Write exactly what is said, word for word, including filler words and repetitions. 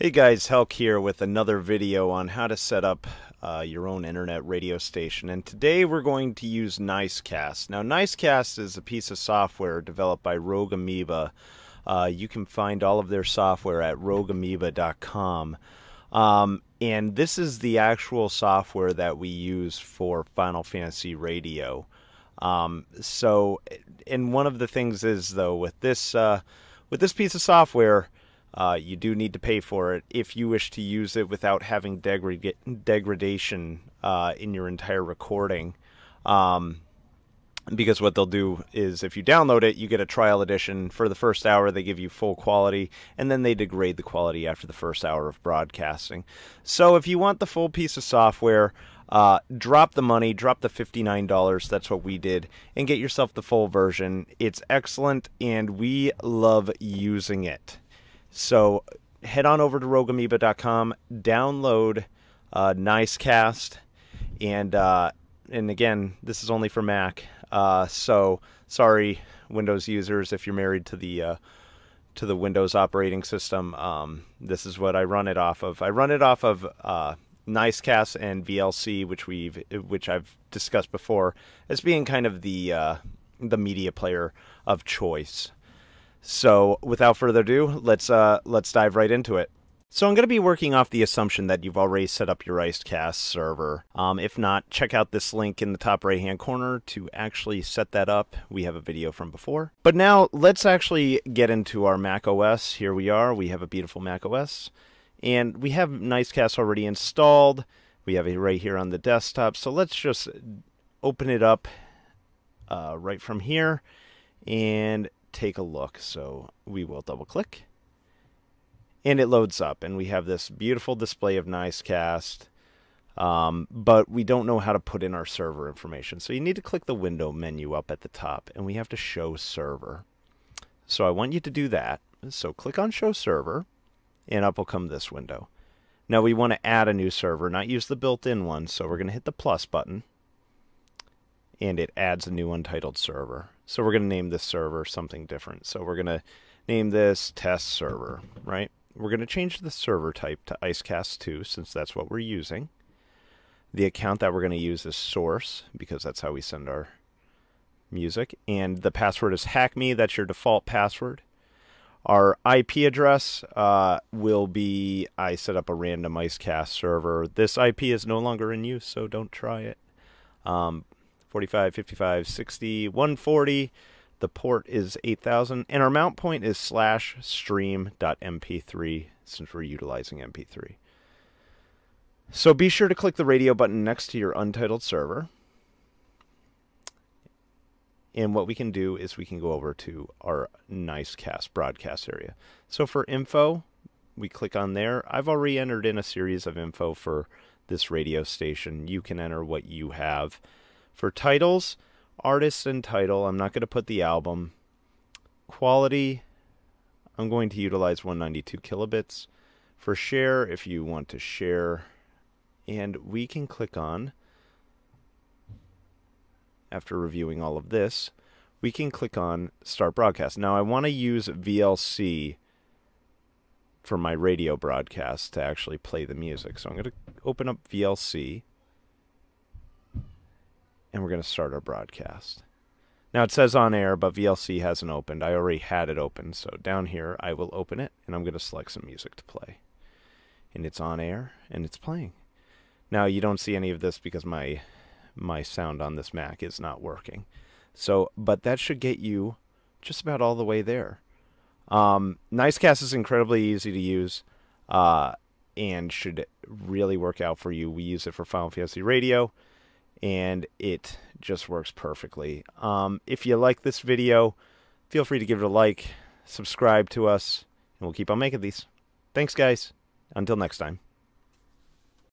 Hey guys, Helk here with another video on how to set up uh, your own internet radio station, and today we're going to use Nicecast. Now Nicecast is a piece of software developed by Rogue Amoeba. Uh, you can find all of their software at rogue amoeba dot com. Um, and this is the actual software that we use for Final Fantasy Radio. Um, so, and one of the things is though with this, uh, with this piece of software, Uh, you do need to pay for it if you wish to use it without having degra degradation uh, in your entire recording. Um, because what they'll do is if you download it, you get a trial edition. For the first hour, they give you full quality, and then they degrade the quality after the first hour of broadcasting. So if you want the full piece of software, uh, drop the money, drop the fifty-nine dollars, that's what we did, and get yourself the full version. It's excellent, and we love using it. So head on over to rogue amoeba dot com, download uh, Nicecast, and uh, and again, this is only for Mac. Uh, so sorry, Windows users, if you're married to the uh, to the Windows operating system, um, this is what I run it off of. I run it off of uh, Nicecast and V L C, which we've which I've discussed before as being kind of the uh, the media player of choice. So without further ado, let's uh, let's dive right into it. So I'm going to be working off the assumption that you've already set up your Icecast server. Um, if not, check out this link in the top right hand corner to actually set that up. We have a video from before. But now let's actually get into our macOS. Here we are. We have a beautiful macOS, and we have Nicecast already installed. We have it right here on the desktop. So let's just open it up uh, right from here and take a look. So we will double click, and it loads up, and we have this beautiful display of Nicecast, um, but we don't know how to put in our server information. So you need to click the window menu up at the top, and we have to show server. So I want you to do that. So click on show server, and up will come this window. Now we want to add a new server, not use the built-in one. So we're going to hit the plus button, and it adds a new untitled server. So we're going to name this server something different. So we're going to name this test server, right? We're going to change the server type to Icecast two, since that's what we're using. The account that we're going to use is source, because that's how we send our music. And the password is hackme, that's your default password. Our I P address uh, will be, I set up a random Icecast server. This I P is no longer in use, so don't try it. Um, forty-five, fifty-five, sixty, one forty. The port is eight thousand, and our mount point is slash stream.m p three, since we're utilizing M P three. So be sure to click the radio button next to your untitled server. And what we can do is we can go over to our Nicecast broadcast area. So for info, we click on there. I've already entered in a series of info for this radio station. You can enter what you have. For titles, artist and title, I'm not going to put the album. Quality, I'm going to utilize one ninety-two kilobits. For share, if you want to share, and we can click on, after reviewing all of this, we can click on Start Broadcast. Now I want to use V L C for my radio broadcast to actually play the music. So I'm going to open up V L C. And we're going to start our broadcast. Now it says on air, but V L C hasn't opened. I already had it open, so down here I will open it, and I'm going to select some music to play. And it's on air, and it's playing. Now you don't see any of this because my my sound on this Mac is not working. So, but that should get you just about all the way there. Um, Nicecast is incredibly easy to use, uh, and should really work out for you. We use it for Final Fantasy Radio, and it just works perfectly. Um, if you like this video, feel free to give it a like, subscribe to us, and we'll keep on making these. Thanks, guys. Until next time.